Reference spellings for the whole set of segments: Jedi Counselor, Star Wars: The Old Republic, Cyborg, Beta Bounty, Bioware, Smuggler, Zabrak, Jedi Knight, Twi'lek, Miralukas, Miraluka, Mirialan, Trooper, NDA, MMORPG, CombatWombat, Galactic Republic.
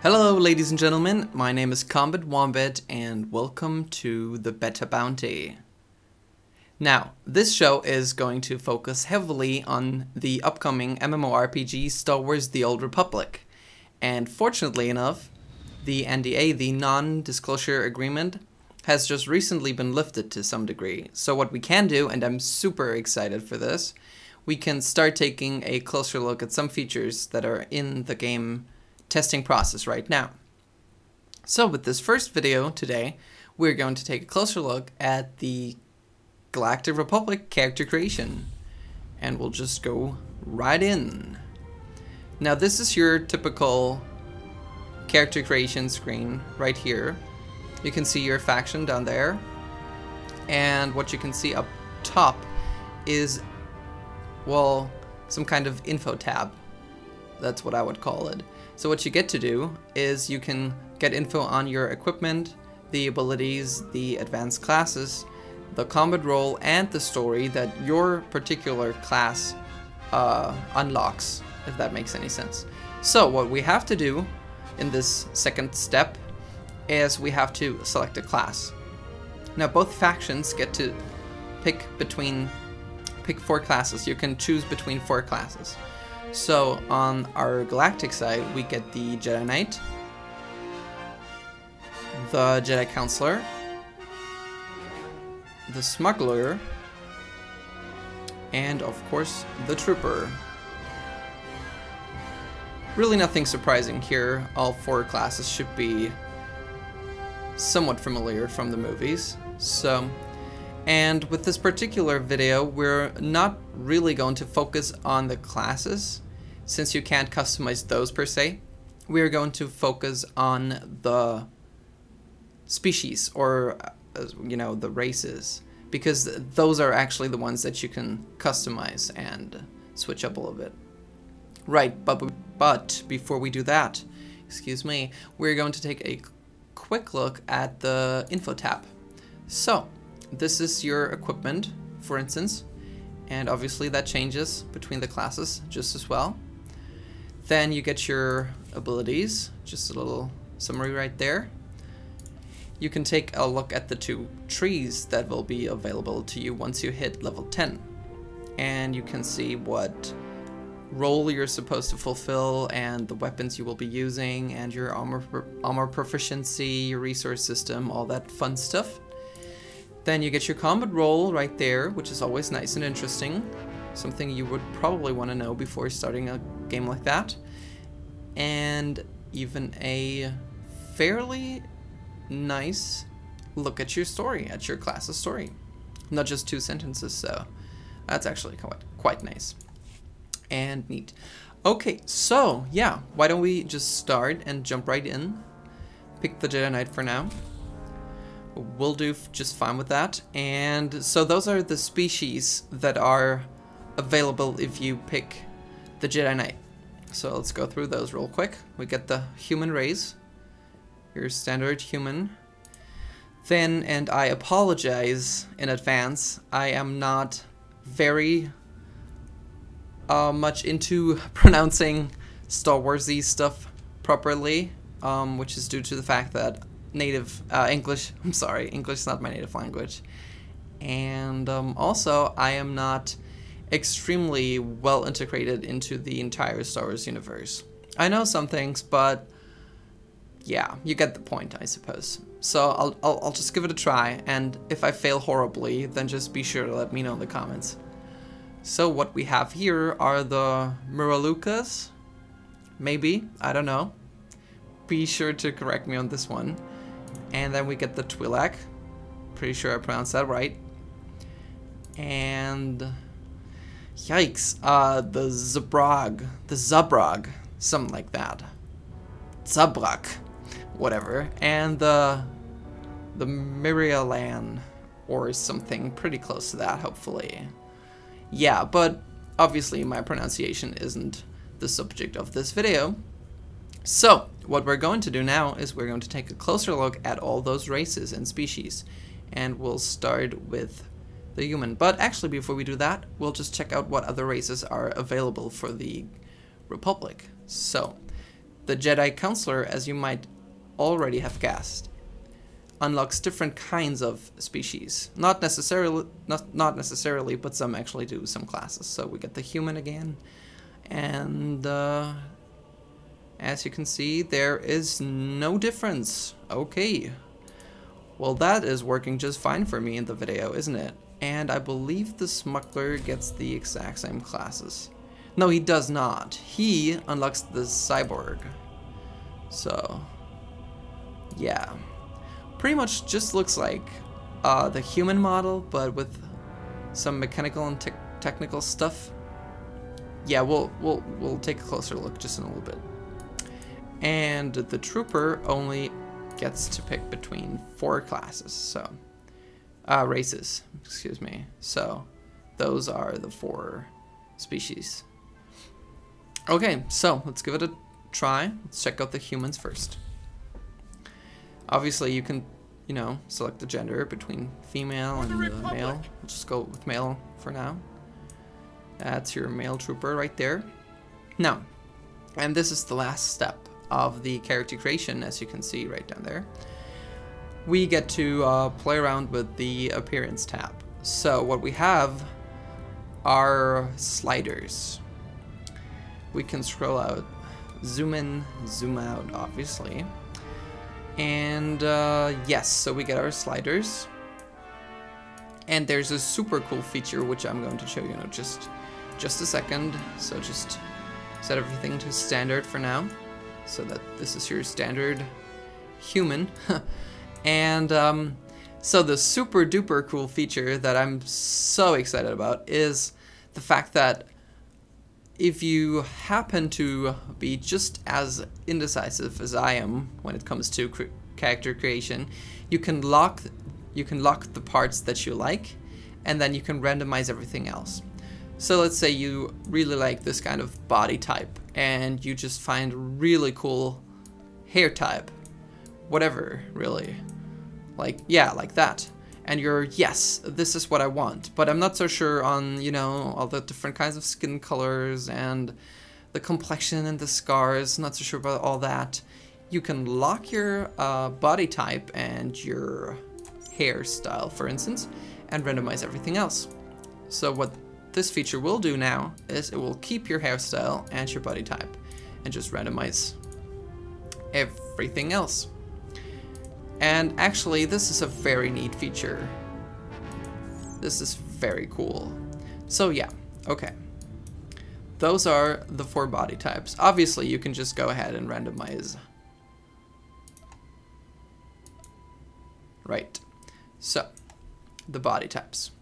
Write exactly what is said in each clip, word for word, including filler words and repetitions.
Hello ladies and gentlemen, my name is CombatWombat and welcome to the Beta Bounty. Now, this show is going to focus heavily on the upcoming M M O R P G Star Wars: The Old Republic. And fortunately enough, the N D A, the non-disclosure agreement, has just recently been lifted to some degree. So what we can do, and I'm super excited for this, we can start taking a closer look at some features that are in the game testing process right now. So with this first video today, we're going to take a closer look at the Galactic Republic character creation, and we'll just go right in. Now this is your typical character creation screen right here. You can see your faction down there, and what you can see up top is, well, some kind of info tab. That's what I would call it. So what you get to do is you can get info on your equipment, the abilities, the advanced classes, the combat role, and the story that your particular class uh, unlocks, if that makes any sense. So what we have to do in this second step is we have to select a class. Now both factions get to pick between, pick four classes. You can choose between four classes. So on our galactic side, we get the Jedi Knight, the Jedi Counselor, the Smuggler, and of course the Trooper. Really nothing surprising here. All four classes should be somewhat familiar from the movies. So, and with this particular video, we're not really going to focus on the classes, since you can't customize those per se. We're going to focus on the species, or you know, the races, because those are actually the ones that you can customize and switch up a little bit. Right, but, but before we do that, excuse me, we're going to take a quick look at the info tab. So this is your equipment, for instance, and obviously that changes between the classes just as well. Then you get your abilities, just a little summary right there. You can take a look at the two trees that will be available to you once you hit level ten. And you can see what role you're supposed to fulfill and the weapons you will be using and your armor, armor proficiency, your resource system, all that fun stuff. Then you get your combat role right there, which is always nice and interesting. Something you would probably want to know before starting a game like that. And even a fairly nice look at your story, at your class's story. Not just two sentences, so that's actually quite, quite nice and neat. Okay, so yeah, why don't we just start and jump right in. Pick the Jedi Knight for now. We'll do just fine with that. And so those are the species that are available if you pick the Jedi Knight. So let's go through those real quick. We get the human race. Your standard human. Then, and I apologize in advance, I am not very uh, much into pronouncing Star Wars-y stuff properly, um, which is due to the fact that native uh, English, I'm sorry, English is not my native language. And um, also, I am not extremely well integrated into the entire Star Wars universe. I know some things, but yeah, you get the point, I suppose. So I'll, I'll, I'll just give it a try, and if I fail horribly, then just be sure to let me know in the comments. So what we have here are the Miralukas, maybe, I don't know. Be sure to correct me on this one. And then we get the Twi'lek, pretty sure I pronounced that right. And yikes, uh, the Zabrak, the Zabrak, something like that. Zabrak. Whatever, and the the Mirialan or something pretty close to that, hopefully. Yeah, but obviously my pronunciation isn't the subject of this video. So what we're going to do now is we're going to take a closer look at all those races and species, and we'll start with the human. But actually, before we do that, we'll just check out what other races are available for the Republic. So The Jedi Counselor, as you might already have guessed, unlocks different kinds of species. Not necessarily, not, not necessarily, but some actually do, some classes. So we get the human again, and uh, as you can see, there is no difference. Okay. Well, that is working just fine for me in the video, isn't it? And I believe the Smuggler gets the exact same classes. No, he does not. He unlocks the Cyborg. So, yeah. Pretty much just looks like uh, the human model, but with some mechanical and te technical stuff. Yeah, we'll, we'll, we'll take a closer look just in a little bit. And the Trooper only gets to pick between four classes, so uh, races, excuse me. So those are the four species. Okay, so let's give it a try. Let's check out the humans first. Obviously, you can, you know, select the gender between female and uh, male. We'll just go with male for now. That's your male Trooper right there. Now, and this is the last step of the character creation, as you can see right down there. We get to uh, play around with the appearance tab. So what we have are sliders. We can scroll out, zoom in, zoom out, obviously. And uh, yes, so we get our sliders. And there's a super cool feature which I'm going to show you in just just a second. So just set everything to standard for now, so that this is your standard human. And um, so the super duper cool feature that I'm so excited about is the fact that if you happen to be just as indecisive as I am when it comes to cr character creation, you can lock you can lock the parts that you like, and then you can randomize everything else. So let's say you really like this kind of body type, and you just find a really cool hair type, whatever, really. Like, yeah, like that. And you're, yes, this is what I want, but I'm not so sure on, you know, all the different kinds of skin colors and the complexion and the scars, not so sure about all that. You can lock your uh, body type and your hairstyle, for instance, and randomize everything else. So what this feature will do now is it will keep your hairstyle and your body type and just randomize everything else. And actually, this is a very neat feature. This is very cool. So yeah, okay, those are the four body types. Obviously, you can just go ahead and randomize, right? So the body types.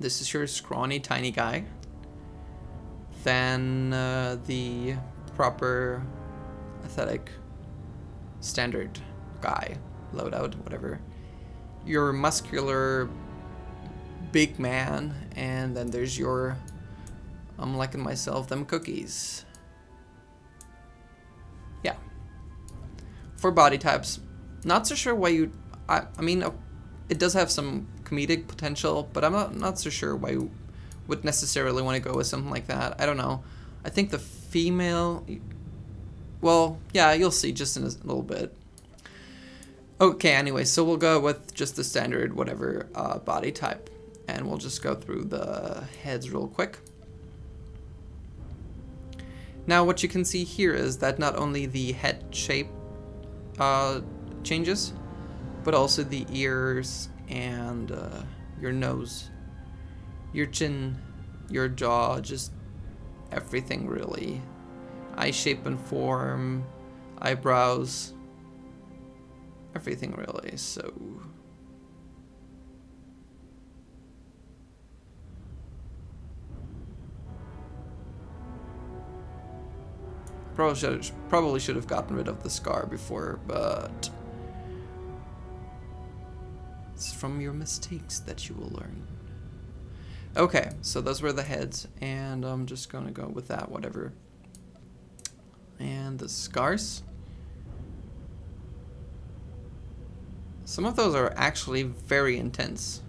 This is your scrawny, tiny guy. Then uh, the proper aesthetic standard guy, loadout, whatever. Your muscular big man, and then there's your, I'm liking myself, them cookies. Yeah. For body types, not so sure why you, I, I mean, it does have some comedic potential, but I'm not, not so sure why you would necessarily want to go with something like that. I don't know. I think the female, well, yeah, you'll see just in a little bit. Okay, anyway, so we'll go with just the standard whatever uh, body type, and we'll just go through the heads real quick. Now what you can see here is that not only the head shape uh, changes, but also the ears and uh, your nose, your chin, your jaw, just everything really. Eye shape and form, eyebrows, everything really, so. Probably should, probably should have gotten rid of the scar before, but it's from your mistakes that you will learn. Okay, so those were the heads, and I'm just gonna go with that, whatever. And the scars. Some of those are actually very intense,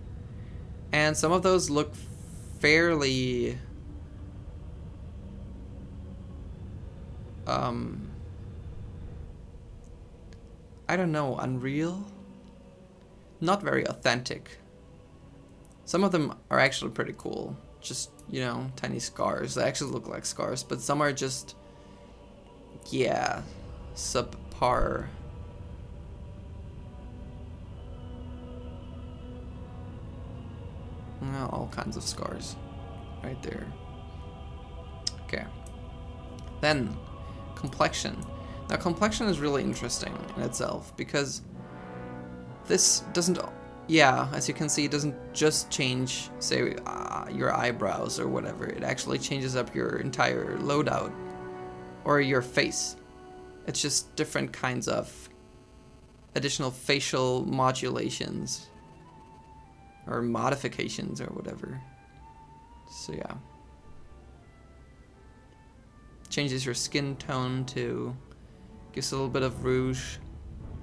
and some of those look fairly um, I don't know, unreal? Not very authentic. Some of them are actually pretty cool. Just, you know, tiny scars. They actually look like scars, but some are just, yeah, subpar. Well, all kinds of scars right there. Okay. Then, complexion. Now, complexion is really interesting in itself because this doesn't, yeah, as you can see, it doesn't just change, say, uh, your eyebrows or whatever. It actually changes up your entire loadout or your face. It's just different kinds of additional facial modulations or modifications or whatever. So, yeah. Changes your skin tone to, gives a little bit of rouge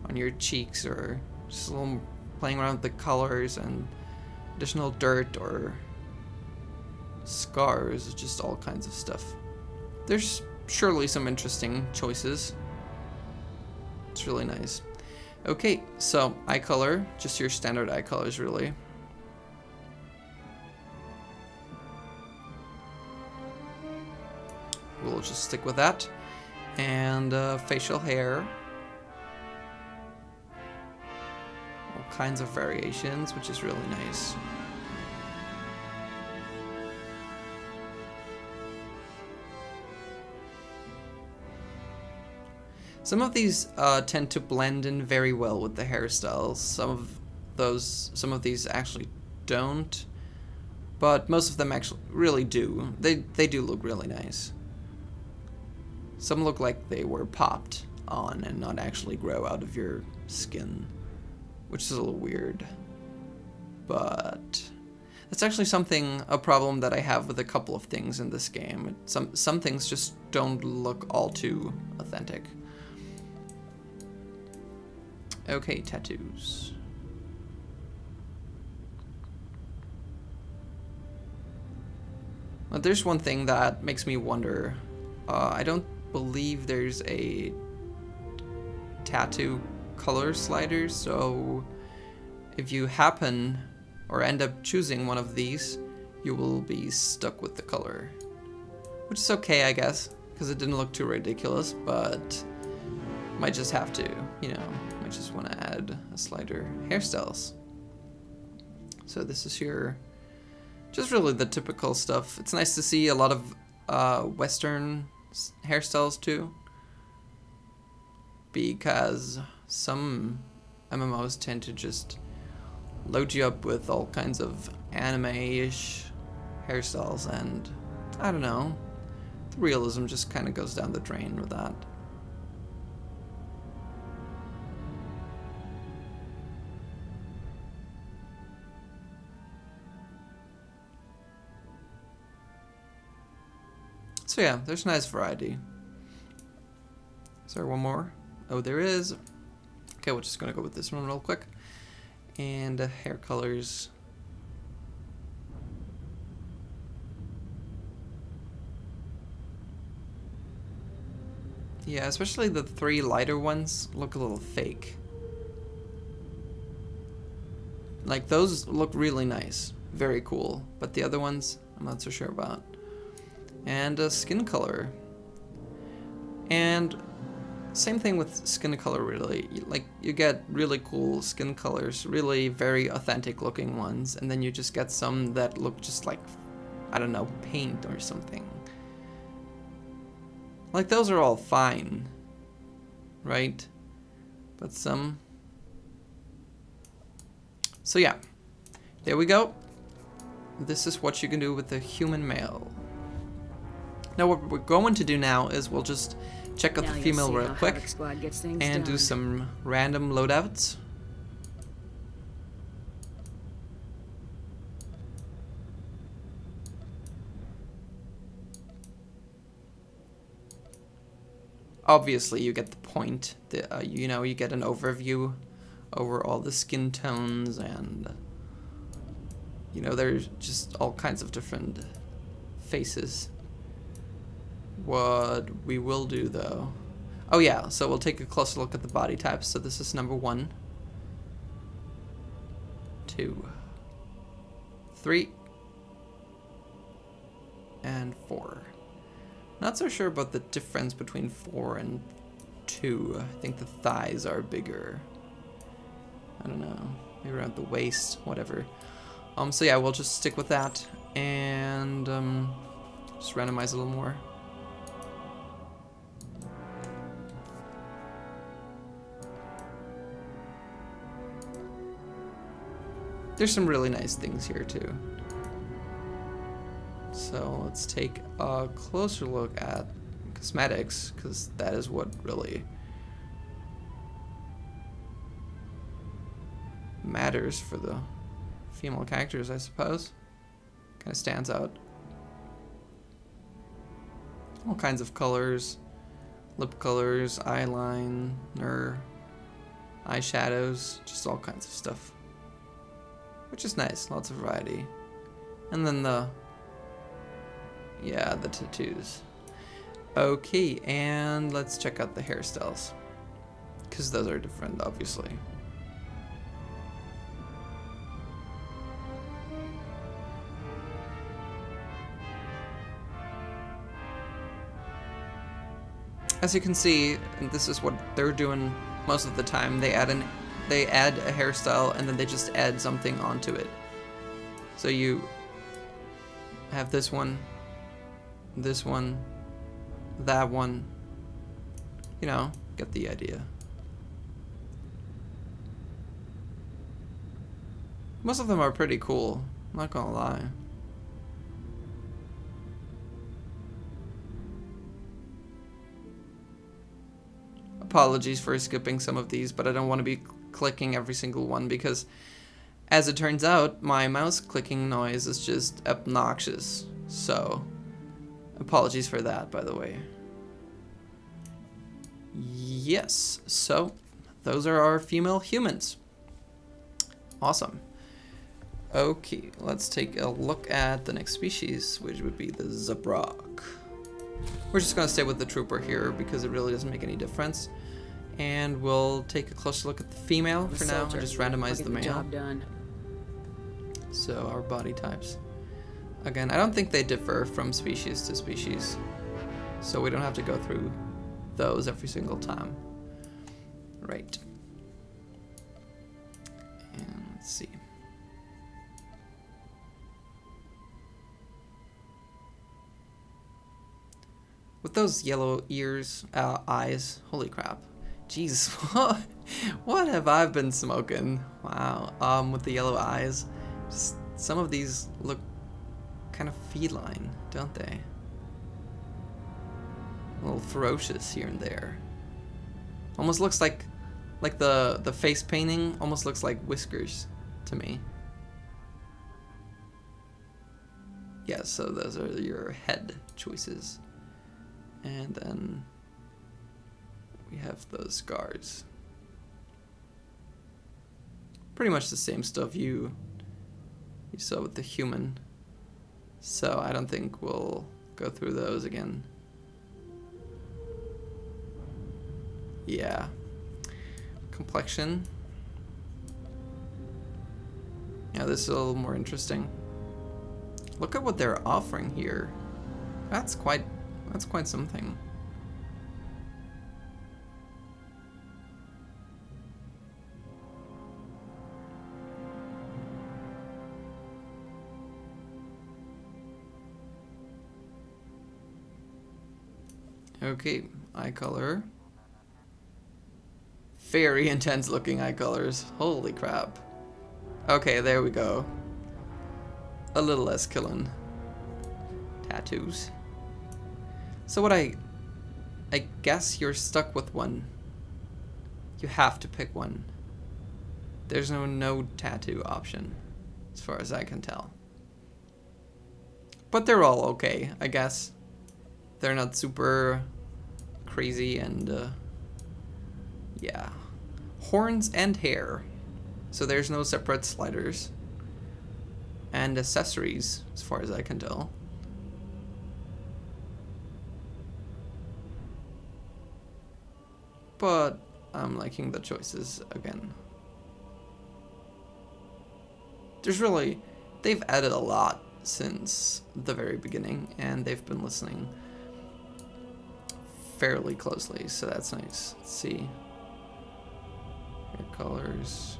on your cheeks, or just a little playing around with the colors and additional dirt or scars, just all kinds of stuff. There's surely some interesting choices. It's really nice. Okay, so eye color, just your standard eye colors really. We'll just stick with that. And uh, facial hair. All kinds of variations, which is really nice. Some of these uh, tend to blend in very well with the hairstyles. Some of those, some of these actually don't, but most of them actually really do. They they do look really nice. Some look like they were popped on and not actually grow out of your skin, which is a little weird. But that's actually something, a problem that I have with a couple of things in this game. Some, some things just don't look all too authentic. Okay, tattoos. But there's one thing that makes me wonder. Uh, I don't believe there's a tattoo color slider, so if you happen or end up choosing one of these, you will be stuck with the color, which is okay, I guess, because it didn't look too ridiculous, but might just have to, you know, might just want to add a slider. Hairstyles. So this is your, just really the typical stuff. It's nice to see a lot of uh, Western hairstyles too, because some M M Os tend to just load you up with all kinds of anime-ish hairstyles, and I don't know, the realism just kind of goes down the drain with that. So yeah, there's nice variety. Is there one more? Oh, there is. Okay, we're just gonna go with this one real quick. And uh, hair colors. Yeah, especially the three lighter ones look a little fake. Like those look really nice, very cool. But the other ones, I'm not so sure about. And a skin color. And same thing with skin color really. Like you get really cool skin colors, really very authentic looking ones, and then you just get some that look just like, I don't know, paint or something. Like those are all fine, right? But some... So yeah, there we go. This is what you can do with the human male. Now what we're going to do now is we'll just check out the female real quick and do some random loadouts. Obviously you get the point, the, uh, you know, you get an overview over all the skin tones, and you know, there's just all kinds of different faces. What we will do though, Oh yeah, so we'll take a closer look at the body types. So this is number one, two, three, and four. Not so sure about the difference between four and two. I think the thighs are bigger. I don't know, maybe around the waist, whatever. Um, so yeah, we'll just stick with that and um, just randomize a little more. There's some really nice things here too. So let's take a closer look at cosmetics, because that is what really matters for the female characters, I suppose. Kind of stands out. All kinds of colors, lip colors, eyeliner, eyeshadows, just all kinds of stuff. Which is nice, lots of variety. And then the, yeah, the tattoos. Okay, and let's check out the hairstyles, because those are different, obviously. As you can see, and this is what they're doing most of the time, they add an they add a hairstyle and then they just add something onto it. So you have this one, this one, that one, you know, get the idea. Most of them are pretty cool, I'm not gonna lie. Apologies for skipping some of these, but I don't want to be clicking every single one, because as it turns out, my mouse clicking noise is just obnoxious. So apologies for that, by the way. Yes, so those are our female humans. Awesome. Okay, let's take a look at the next species, which would be the Zabrak. We're just gonna stay with the Trooper here because it really doesn't make any difference. And we'll take a closer look at the female for now, and just randomize the male. So our body types. Again, I don't think they differ from species to species, so we don't have to go through those every single time. Right. And let's see. With those yellow ears, uh, eyes, holy crap. Jeez, what have I been smoking? Wow, um, with the yellow eyes, just some of these look kind of feline, don't they? A little ferocious here and there. Almost looks like, like the, the face painting almost looks like whiskers to me. Yeah, so those are your head choices. And then we have those scars. Pretty much the same stuff you you saw with the human. So I don't think we'll go through those again. Yeah. Complexion. Now this is a little more interesting. Look at what they're offering here. That's quite that's quite something. Okay, eye color. Very intense looking eye colors. Holy crap. Okay, there we go. A little less killing. Tattoos. So what I... I guess you're stuck with one. You have to pick one. There's no no tattoo option, as far as I can tell. But they're all okay, I guess. They're not super crazy, and uh, yeah. Horns and hair, so there's no separate sliders. And accessories, as far as I can tell. but I'm liking the choices again. There's really, they've added a lot since the very beginning, and they've been listening fairly closely, so that's nice. Let's see. Your colors.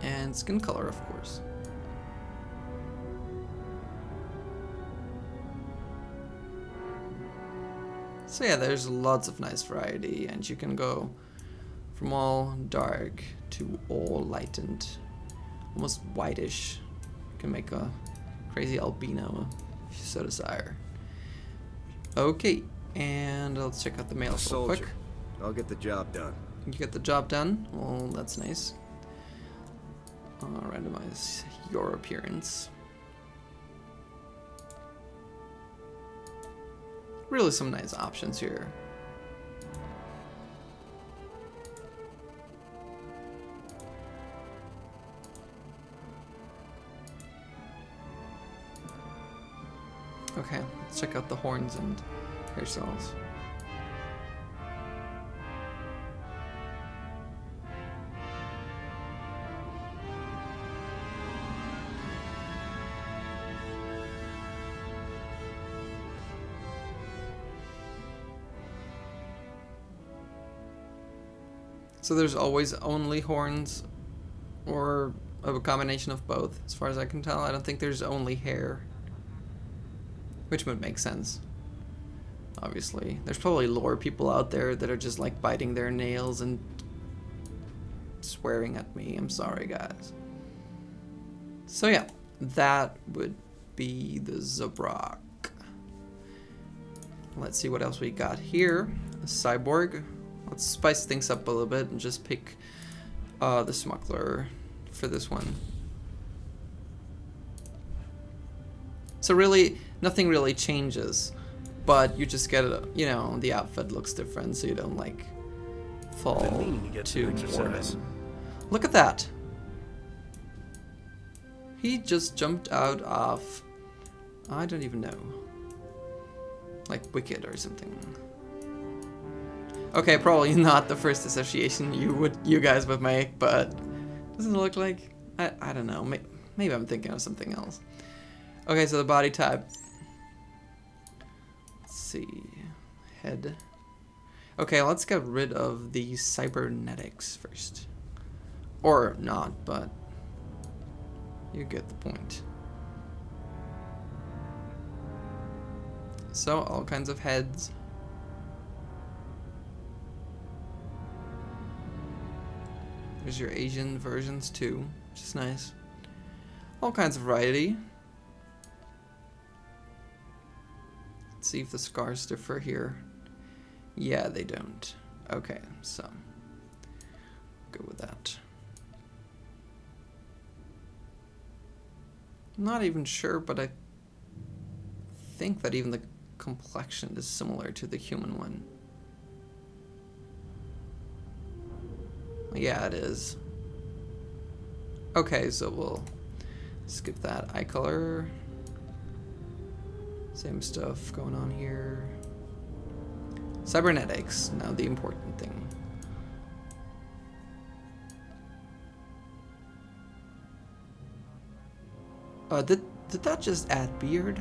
And skin color, of course. So yeah, there's lots of nice variety, and you can go from all dark to all lightened, almost whitish. You can make a crazy albino if you so desire. Okay, and let's check out the mail real quick. I'll get the job done. You get the job done? Well, that's nice. I'll randomize your appearance. Really some nice options here. Okay, let's check out the horns and hair cells. So there's always only horns, or a combination of both, as far as I can tell. I don't think there's only hair, which would make sense, obviously. There's probably lore people out there that are just like biting their nails and swearing at me. I'm sorry, guys. So yeah, that would be the Zabrak. Let's see what else we got here. A cyborg. Let's spice things up a little bit and just pick uh, the Smuggler for this one. So really, nothing really changes, but you just get, a, you know, the outfit looks different, so you don't like fall too exercise. Look at that! He just jumped out of, I don't even know, like Wicked or something. Okay, probably not the first association you would you guys would make, but doesn't it look like I I don't know, maybe, maybe I'm thinking of something else. Okay, so the body type. Let's see, head. Okay, let's get rid of the cybernetics first, or not, but you get the point. So all kinds of heads. There's your Asian versions too, which is nice. All kinds of variety. Let's see if the scars differ here. Yeah, they don't. Okay, so go with that. Not even sure, but I think that even the complexion is similar to the human one. Yeah, it is. Okay, so we'll skip that. Eye color. Same stuff going on here. Cybernetics, now the important thing. Uh, did, did that just add beard?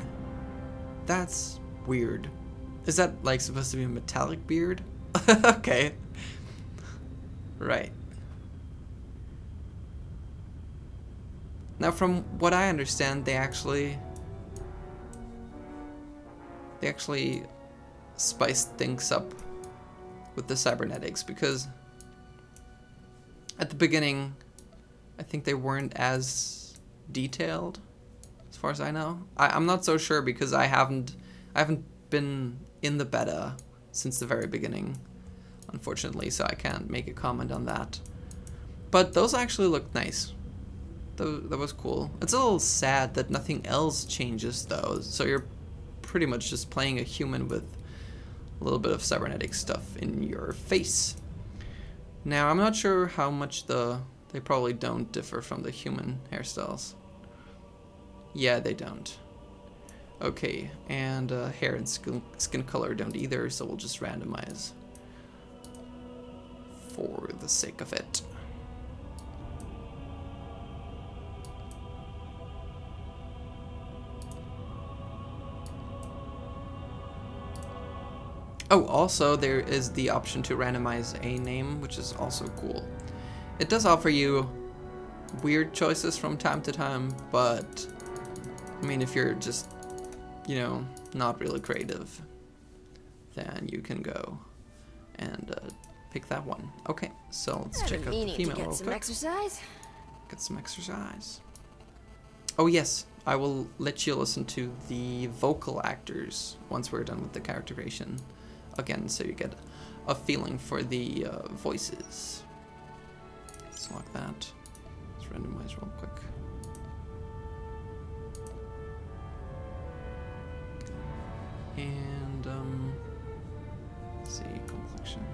That's weird. Is that like supposed to be a metallic beard? Okay. Right. Now, from what I understand, they actually they actually spiced things up with the cybernetics, because at the beginning, I think they weren't as detailed, as far as I know. I, I'm not so sure, because I haven't I haven't been in the beta since the very beginning, unfortunately, so I can't make a comment on that. But those actually looked nice. That was cool. It's a little sad that nothing else changes though, so you're pretty much just playing a human with a little bit of cybernetic stuff in your face. Now, I'm not sure how much the... they probably don't differ from the human hairstyles. Yeah, they don't. Okay, and uh, hair and skin, skin color don't either, so we'll just randomize for the sake of it. Oh, also there is the option to randomize a name, which is also cool. It does offer you weird choices from time to time, but I mean, if you're just, you know, not really creative, then you can go and uh, pick that one. Okay, so let's check out the female real quick. Get some exercise. Get some exercise. Oh yes, I will let you listen to the vocal actors once we're done with the character creation. Again, so you get a feeling for the uh, voices. Let's lock that. Let's randomize real quick. And, um, let's see, complexion.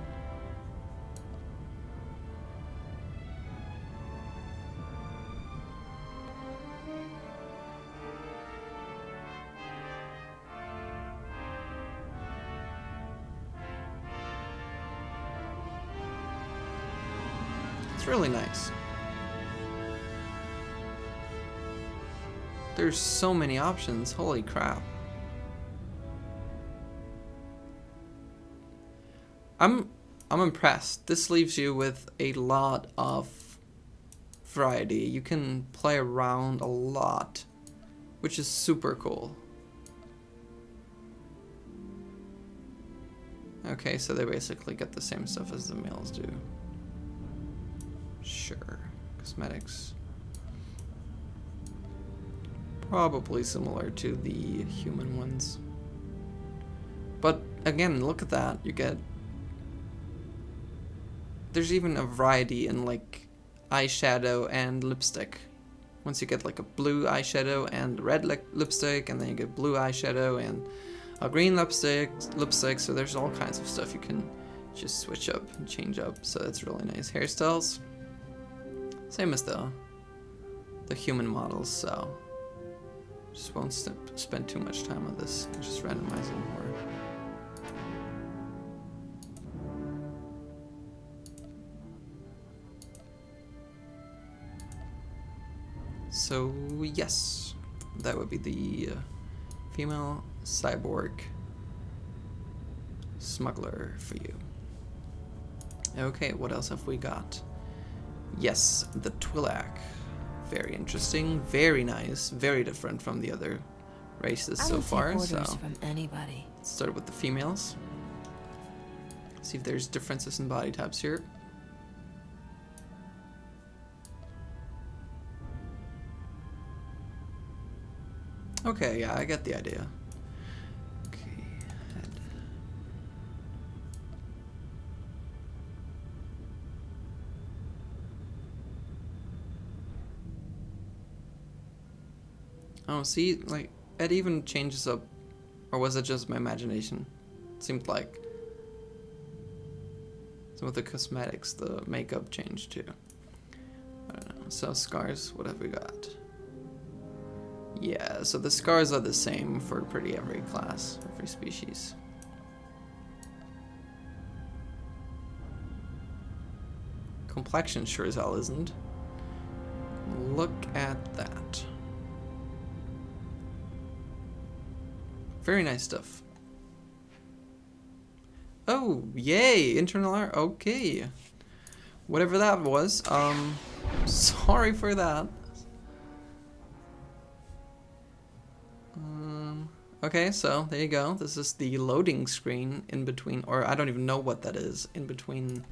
It's really nice. There's so many options, holy crap. I'm I'm impressed. This leaves you with a lot of variety. You can play around a lot, which is super cool. Okay, so they basically get the same stuff as the males do. Sure. Cosmetics. Probably similar to the human ones. But again, look at that. You get... There's even a variety in like eyeshadow and lipstick. Once you get like a blue eyeshadow and red li lipstick, and then you get blue eyeshadow and a green lipstick, lipstick. So there's all kinds of stuff you can just switch up and change up. So that's really nice. Hairstyles, same as the the human models. So just won't spend too much time on this. Just randomizing more. So yes, that would be the uh, female cyborg smuggler for you. Okay, what else have we got? Yes, the Twi'lek. Very interesting, very nice, very different from the other races so far. So from anybody. Let's start with the females. See if there's differences in body types here. Okay, yeah, I get the idea. Okay, head. Oh, see, like, it even changes up. Or was it just my imagination? It seemed like some of the cosmetics, the makeup changed too. I don't know. So, scars, what have we got? Yeah, so the scars are the same for pretty every class, every species. Complexion sure as hell isn't. Look at that. Very nice stuff. Oh, yay! Internal art, okay. Whatever that was, um, sorry for that. Okay, so there you go. This is the loading screen in between, or I don't even know what that is, in between,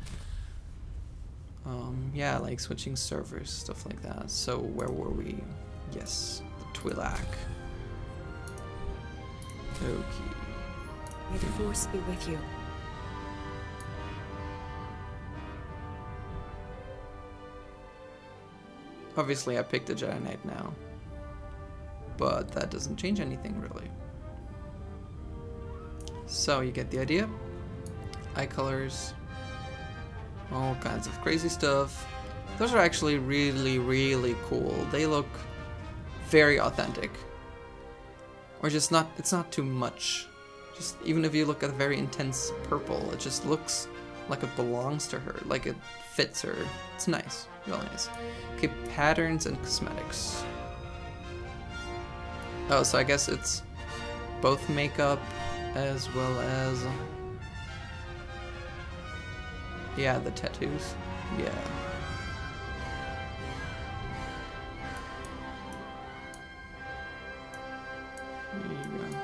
um, yeah, like switching servers, stuff like that. So where were we? Yes, the Twi'lek. Okay. May the Force be with you. Obviously I picked a Jedi Knight now, but that doesn't change anything really. So you get the idea. Eye colors, all kinds of crazy stuff. Those are actually really, really cool. They look very authentic. Or just not, it's not too much. Just even if you look at a very intense purple, it just looks like it belongs to her, like it fits her. It's nice, really nice. Okay, patterns and cosmetics. Oh, so I guess it's both makeup as well as... yeah, the tattoos. Yeah. There you go.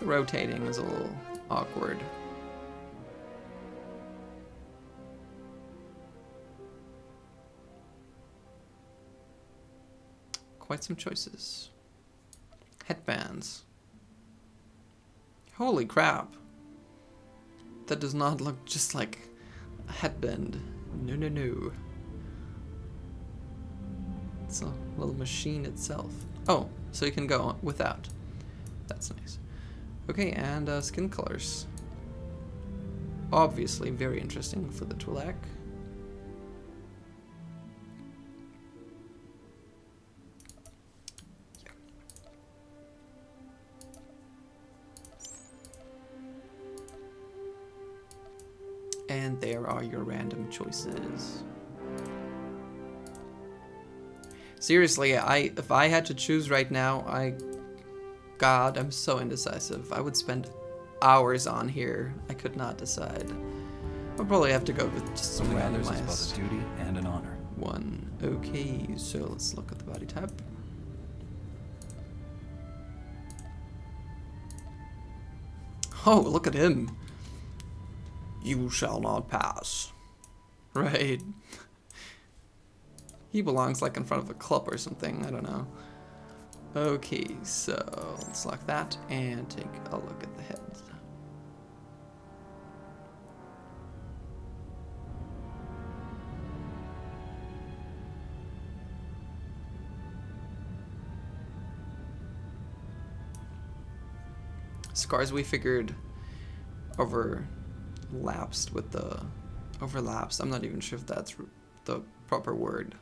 The rotating is a little awkward. Quite some choices. Headbands. Holy crap. That does not look just like a headband. No, no, no. It's a little machine itself. Oh, so you can go without. That's nice. Okay, and uh, skin colors. Obviously very interesting for the Twi'lek. And there are your random choices. Seriously, I if I had to choose right now, I... God, I'm so indecisive. I would spend hours on here. I could not decide. I'll probably have to go with just some randomized. Both a duty and an honor. One. Okay, so let's look at the body type. Oh, look at him. You shall not pass. Right. He belongs like in front of a club or something, I don't know. Okay, so let's lock that and take a look at the head. Scars we figured over... lapsed with the overlaps. I'm not even sure if that's the proper word.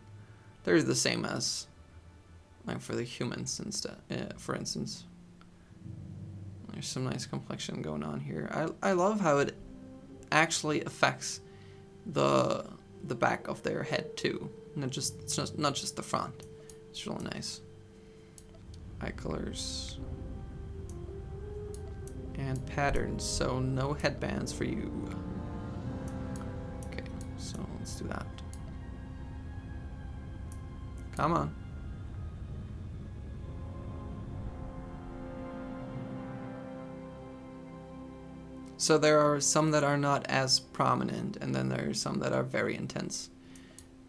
They're the same as like for the humans instead. Uh, for instance, there's some nice complexion going on here. I I love how it actually affects the the back of their head too. Not just it's not not just the front. It's really nice. Eye colors. And patterns, so no headbands for you. Okay, so let's do that. Come on. So there are some that are not as prominent, and then there are some that are very intense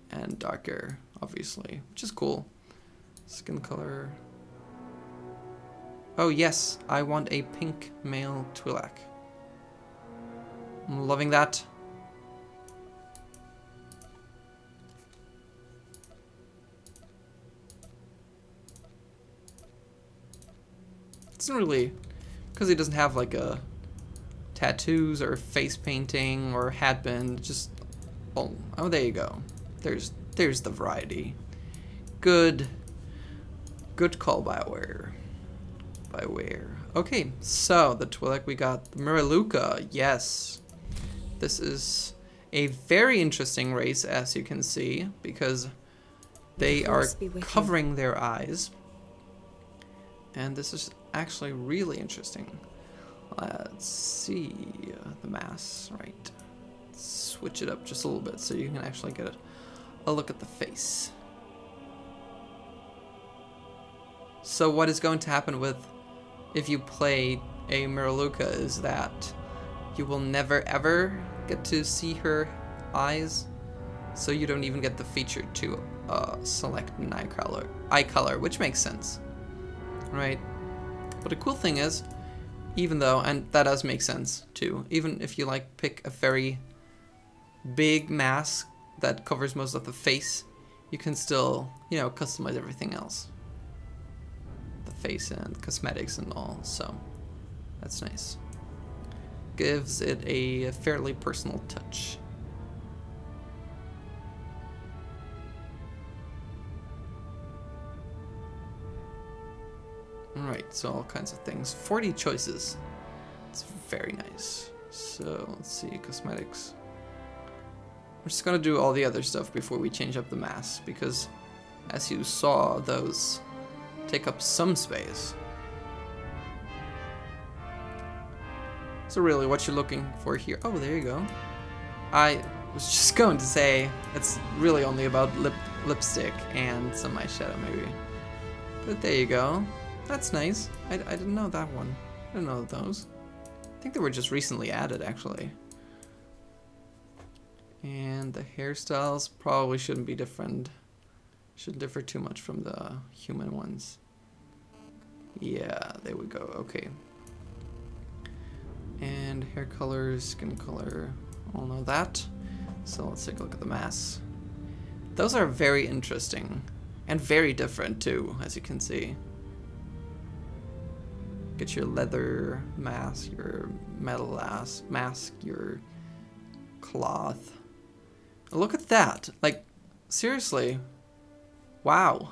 and darker, obviously, which is cool. Skin color. Oh yes, I want a pink male Twi'lek. I'm loving that. It's not really, because he doesn't have like a tattoos or face painting or headband. Just oh, oh, there you go. There's there's the variety. Good, good call, Bioware. By where? Okay, so the Twi'lek we got, the Miraluka, yes. This is a very interesting race, as you can see, because they are covering their eyes. And this is actually really interesting. Let's see uh, the mass, right. Let's switch it up just a little bit so you can actually get a look at the face. So what is going to happen with if you play a Miraluka is that you will never ever get to see her eyes, so you don't even get the feature to uh, select an eye color, eye color, which makes sense, right? But the cool thing is, even though, and that does make sense too, even if you like pick a very big mask that covers most of the face, you can still, you know, customize everything else. Face and cosmetics and all, so that's nice. Gives it a fairly personal touch. Right, so all kinds of things. forty choices. It's very nice. So let's see, cosmetics. We're just gonna do all the other stuff before we change up the mass, because as you saw, those take up some space. So really, what you're looking for here... Oh, there you go. I was just going to say it's really only about lip lipstick and some eyeshadow, maybe. But there you go. That's nice. I, I didn't know that one. I didn't know those. I think they were just recently added, actually. And the hairstyles probably shouldn't be different. Shouldn't differ too much from the human ones. Yeah, there we go. Okay. And hair color, skin color, all know that. So let's take a look at the mass. Those are very interesting. And very different too, as you can see. Get your leather mask, your metal ass mask, your cloth. Look at that! Like, seriously. Wow.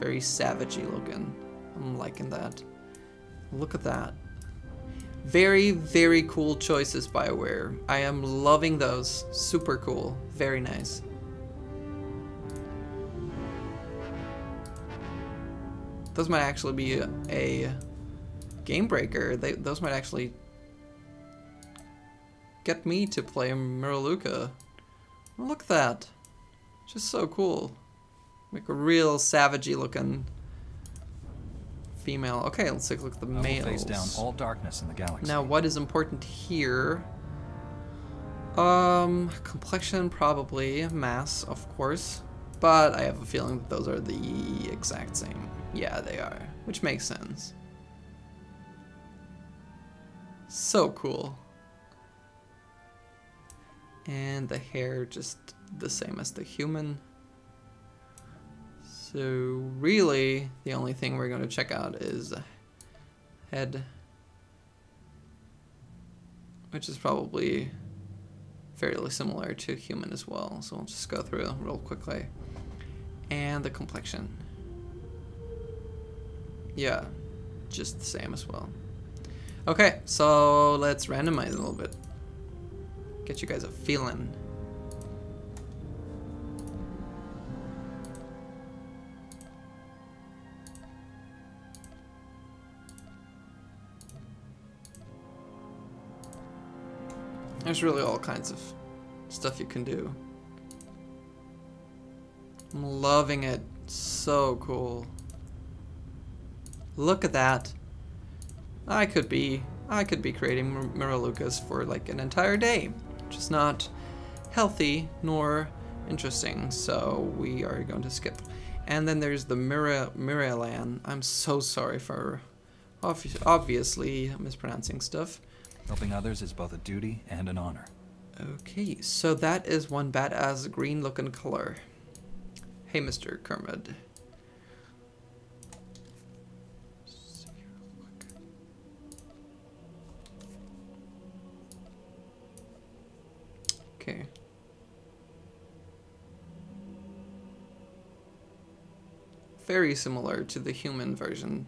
Very savagey looking. I'm liking that. Look at that. Very, very cool choices, BioWare. I am loving those. Super cool. Very nice. Those might actually be a, a game breaker. They, those might actually get me to play Miraluka. Look at that. Just so cool. Like a real savagey looking female. Okay, let's take a look at the males. I will face down all darkness in the galaxy. Now, what is important here? Um, complexion, probably. Mass, of course. But I have a feeling that those are the exact same. Yeah, they are. Which makes sense. So cool. And the hair just the same as the human. So really, the only thing we're going to check out is head, which is probably fairly similar to human as well. So I'll just go through real quickly. And the complexion. Yeah, just the same as well. Okay, so let's randomize a little bit. Get you guys a feeling. There's really all kinds of stuff you can do. I'm loving it. So cool. Look at that. I could be, I could be creating Miralukas for like an entire day, which is not healthy nor interesting. So we are going to skip. And then there's the Mirialan. I'm so sorry for obviously mispronouncing stuff. Helping others is both a duty and an honor. Okay, so that is one badass green-looking color. Hey, Mister Kermit. Okay. Very similar to the human version.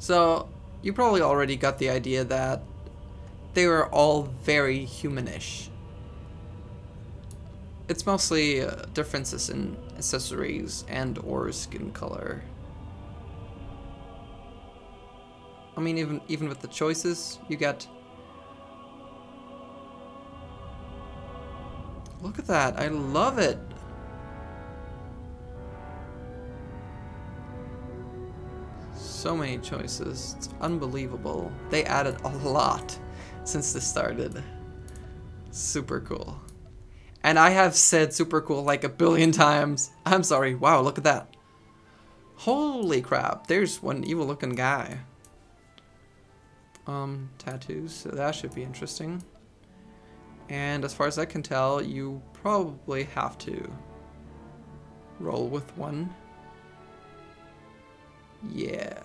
So... you probably already got the idea that they were all very humanish. It's mostly uh, differences in accessories and or skin color. I mean, even even with the choices, you get... Look at that, I love it! So many choices, it's unbelievable. They added a lot since this started. Super cool. And I have said super cool like a billion times. I'm sorry, wow, look at that. Holy crap, there's one evil looking guy. Um, tattoos, so that should be interesting. And as far as I can tell, you probably have to roll with one. Yeah.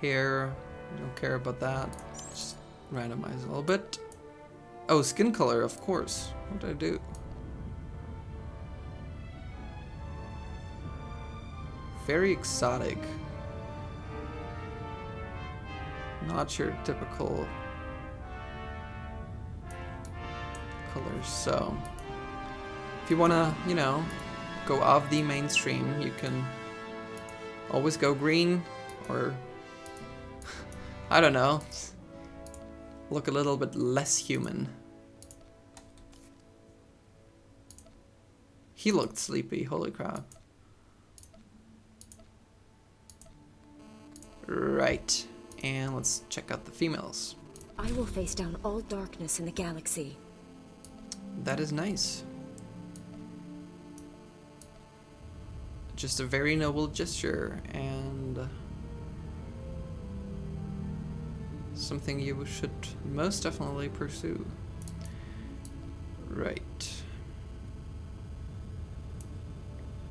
Hair, I don't care about that. Just randomize a little bit. Oh, skin color, of course. What did I do? Very exotic. Not your typical colors. So if you want to, you know, go off the mainstream, you can always go green or, I don't know, look a little bit less human. He looked sleepy, holy crap. Right, and let's check out the females. I will face down all darkness in the galaxy. That is nice. Just a very noble gesture and something you should most definitely pursue. Right.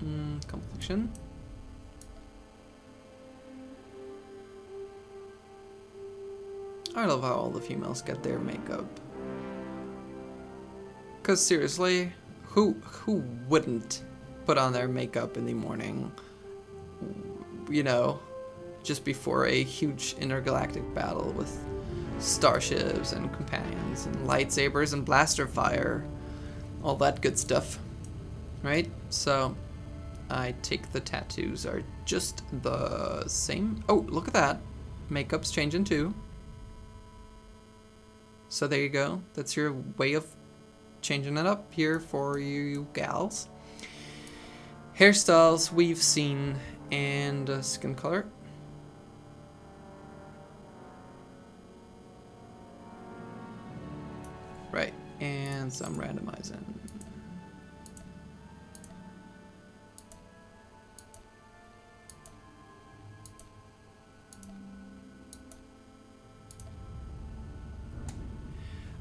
Mm, complexion. I love how all the females get their makeup. Cause seriously, who who wouldn't put on their makeup in the morning? You know, just before a huge intergalactic battle with starships and companions and lightsabers and blaster fire, all that good stuff, right? So, I take the tattoos are just the same. Oh, look at that! Makeup's changing too. So there you go. That's your way of changing it up here for you gals. Hairstyles we've seen, and uh, skin color. Right, and some randomizing.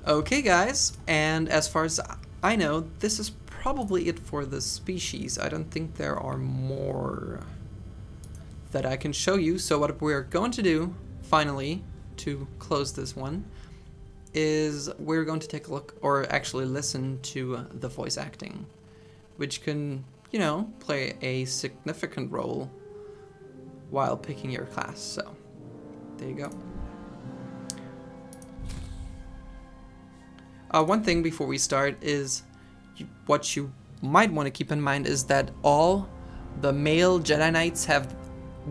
Okay guys, and as far as I know, this is probably it for the species. I don't think there are more that I can show you. So what we're going to do, finally, to close this one, is we're going to take a look, or actually listen to the voice acting, which can, you know, play a significant role while picking your class. So, there you go. Uh, one thing before we start is you, what you might want to keep in mind is that all the male Jedi Knights have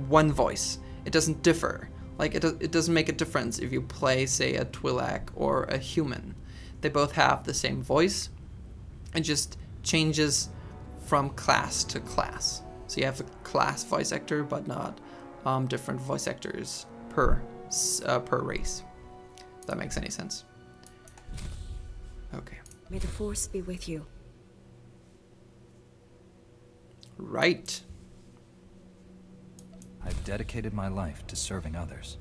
one voice. It doesn't differ. Like, it, do, it doesn't make a difference if you play, say, a Twi'lek or a human. They both have the same voice. It just changes from class to class. So you have the class voice actor, but not um, different voice actors per, uh, per race. If that makes any sense. Okay. May the Force be with you. Right. I've dedicated my life to serving others.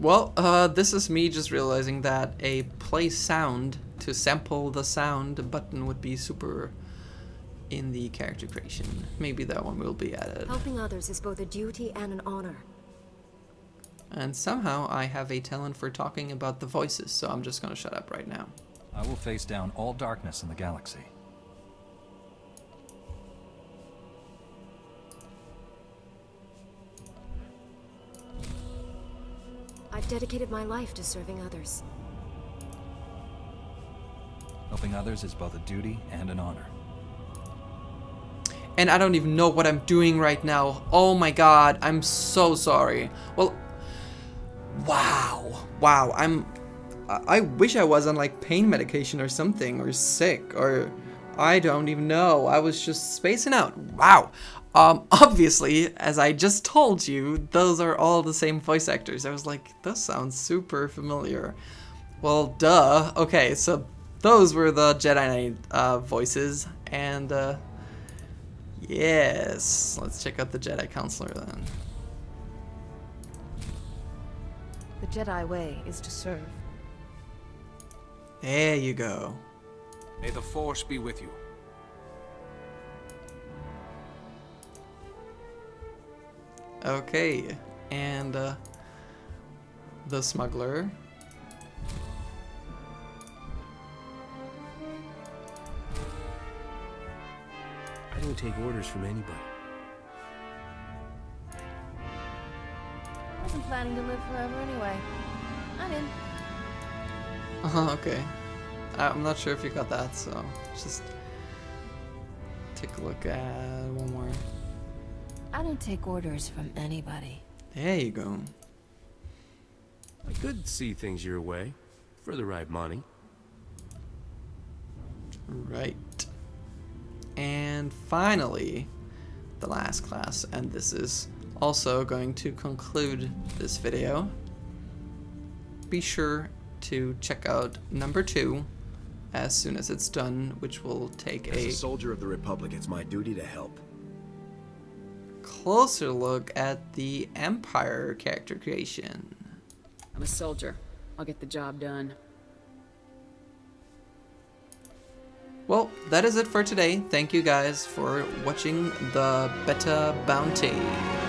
Well, uh, this is me just realizing that a play sound, to sample the sound button would be super in the character creation. Maybe that one will be added. Helping others is both a duty and an honor. And somehow I have a talent for talking about the voices, so I'm just gonna shut up right now. I will face down all darkness in the galaxy. I've dedicated my life to serving others. Helping others is both a duty and an honor. And I don't even know what I'm doing right now. Oh my god, I'm so sorry. Well, Wow, wow, I'm, I wish I was on like pain medication or something, or sick, or I don't even know. I was just spacing out. Wow. Um, obviously, as I just told you, those are all the same voice actors. I was like, that sounds super familiar. Well, duh. Okay, so those were the Jedi Knight uh, voices, and uh, yes, let's check out the Jedi Counselor then. The Jedi way is to serve. There you go. May the Force be with you. Okay, and uh, the smuggler. I don't take orders from anybody. I wasn't planning to live forever anyway. I'm in. Uh-huh, okay. I'm not sure if you got that, so just take a look at one more. I don't take orders from anybody. There you go. I could see things your way. For the right money. Right. And finally, the last class, and this is also going to conclude this video. Be sure to check out number two as soon as it's done, which will take a... As a soldier of the Republic, it's my duty to help. Closer look at the Empire character creation. I'm a soldier. I'll get the job done. Well, that is it for today. Thank you guys for watching the Beta Bounty.